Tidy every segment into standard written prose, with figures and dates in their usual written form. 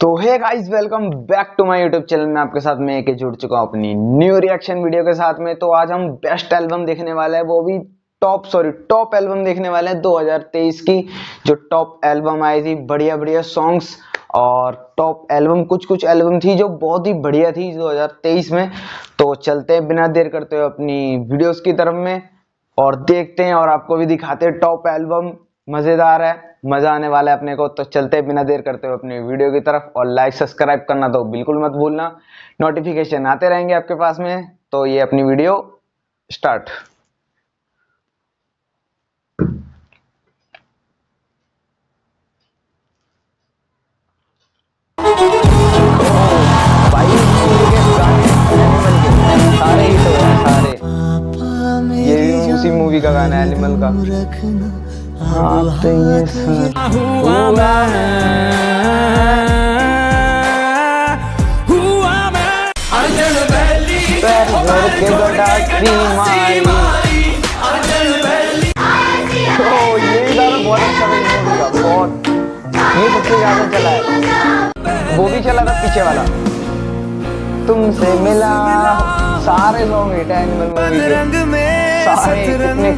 तो hey guys, welcome back to my YouTube channel में आपके साथ मैं जुड़ चुका हूँ अपनी न्यू रिएक्शन वीडियो के साथ में। तो आज हम बेस्ट एल्बम देखने वाले हैं, वो भी टॉप एल्बम देखने वाले हैं 2023 की, जो टॉप एल्बम आई थी। बढ़िया बढ़िया सॉन्ग्स और टॉप एल्बम कुछ एल्बम थी जो बहुत ही बढ़िया थी 2023 में। तो चलते हैं बिना देर करते हुए अपनी वीडियोज़ की तरफ में और देखते हैं और आपको भी दिखाते हैं टॉप एल्बम। मज़ेदार है, मज़ा आने वाला है अपने को। तो चलते बिना देर करते हुए अपनी वीडियो की तरफ। और लाइक सब्सक्राइब करना तो बिल्कुल मत भूलना, नोटिफिकेशन आते रहेंगे आपके पास में। तो ये अपनी वीडियो स्टार्ट। ये उसी मूवी का गाना है, एनिमल का। ये सबसे ज्यादा चला है, वो भी चला था पीछे वाला, तुमसे मिला। सारे सॉन्ग हिट है एनिमल मूवी के, सारे कितने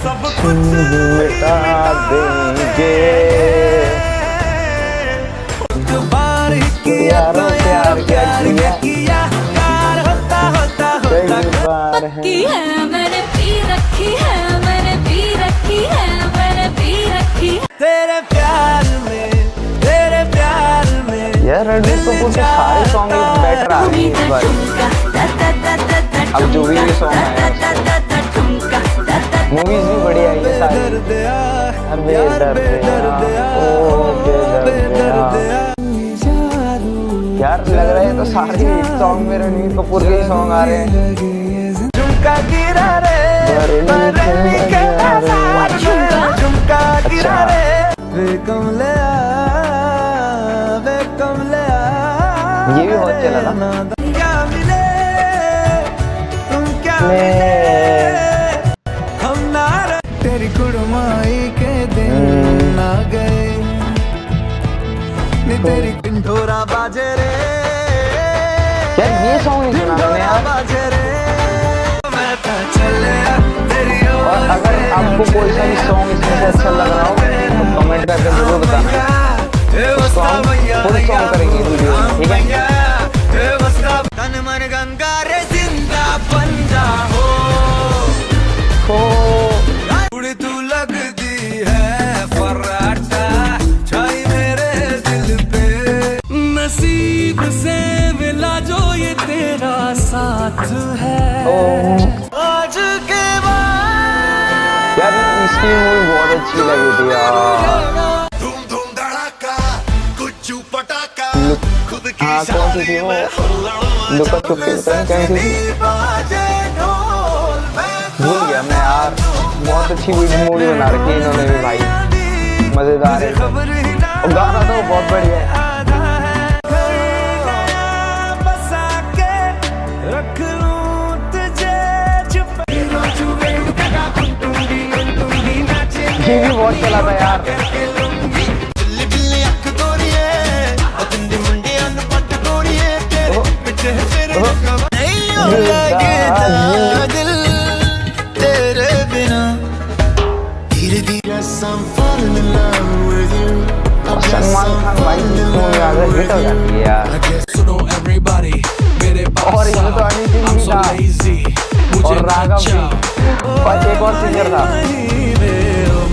सब कुछ मिटा देंगे। यार रणदीप कपूर के सारे सॉन्ग बेटर आ रहे हैं इस बार। अब जो भी ये सॉन्ग है, मूवीज भी बढ़िया है ये सारी। अबे दर्द यार लग रहा है, तो सारे सॉन्ग में रणवीर कपूर के सॉन्ग आ रहे हैं। ये भी बहुत चला था। यार ये सॉन्ग नहीं सुना मैंने यार। और अगर आपको कोई सा भी सॉन्ग इसमें से अच्छा लग रहा हो तो कमेंट करके जरूर बताना। इसको हम फुल सॉन्ग करेंगे वीडियो में, ठीक है? आज के बाद यार इसकी मूवी बहुत अच्छी लगी थी यार। धूम धूम धड़ाका कुछ पटाका खुद की शादी में लुका छुपी भूल गया मैं यार। बहुत अच्छी मूवी बना रखी है इन्होंने भी भाई, मजेदार है। गाना तो बहुत बढ़िया है। ये भी बहुत चला था यार। सलमान खान भाई हिट हो जाती है यार। और इसमें तो अनिल भी था और राघव भी, पर एक और सिंगर था।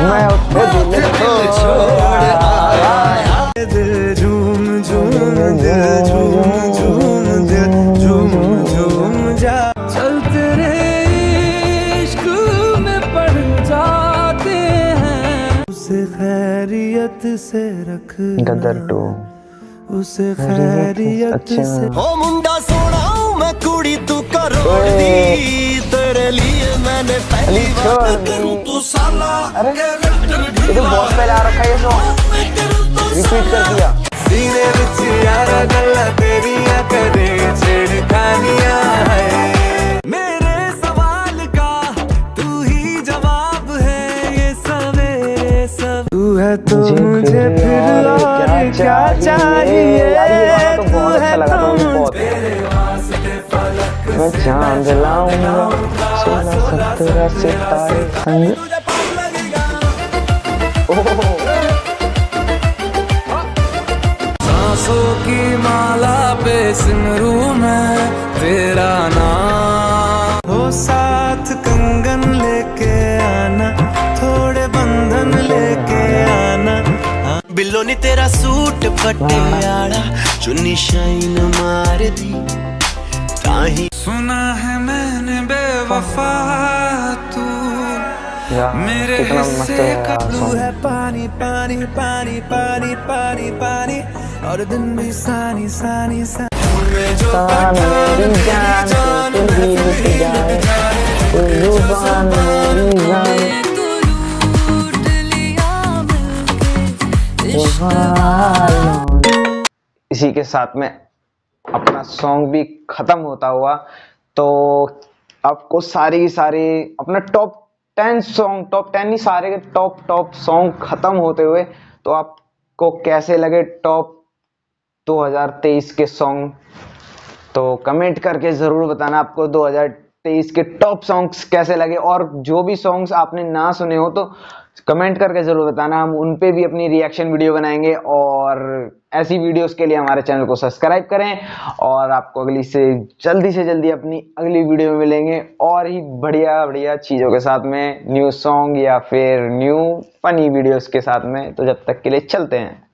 मैं उसको दिल छोड़ आया, दिल झूम झूम दिल झूम झूम दिल झूम झूम जा, चल तेरे इश्क में पड़ जाते हैं। खैरियत से रखना, गदर टू उसे खैरियत से। ओ मुंडा सोना मैं कुड़ी तू करोड़ दी, तेरे लिए मैंने पहली बार करूं तू साला। अरे ये तो बहुत पहले आ रखा है, ये सॉन्ग रिपीट कर दिया। सीने विच यारा गल्ला तेरिया करे छेड़खानिया है, मेरे सवाल का तू ही जवाब है, ये सवेरे सब तू है तो मुझे फिर और क्या चाहिए, तू है तो मैं चांद लाऊंगा 16-17 सितारे संग। सांसों की माला पे सिमरू मैं तेरा नाम, हो साथ कंगन लेके आना, थोड़े बंधन लेके आना। बिल्लो ने तेरा सूट पटियाला चुन्नी शाइन मार दी, सुना है मैंने बेवफा तू मेरे हिस्से का, तू है पानी पानी पानी पानी पानी पानी और दिन भी सानी सानी सानी जो मेरी जान तू बीत जाए, तू जुबान मेरी जाए, लूट लिया मिलके इश्क़। इसी के साथ में अपना सॉन्ग भी खत्म होता हुआ, तो आपको सारे की सारे अपना टॉप 10 सॉन्ग, टॉप 10 ही सारे के टॉप सॉन्ग खत्म होते हुए, तो आपको कैसे लगे टॉप 2023 के सॉन्ग, तो कमेंट करके जरूर बताना आपको 2023 के टॉप सॉन्ग्स कैसे लगे। और जो भी सॉन्ग्स आपने ना सुने हो तो कमेंट करके जरूर बताना, हम उन पे भी अपनी रिएक्शन वीडियो बनाएंगे। और ऐसी वीडियोस के लिए हमारे चैनल को सब्सक्राइब करें, और आपको अगली से जल्दी अपनी अगली वीडियो में मिलेंगे और ही बढ़िया बढ़िया चीज़ों के साथ में, न्यू सॉन्ग या फिर न्यू फनी वीडियोस के साथ में। तो जब तक के लिए चलते हैं।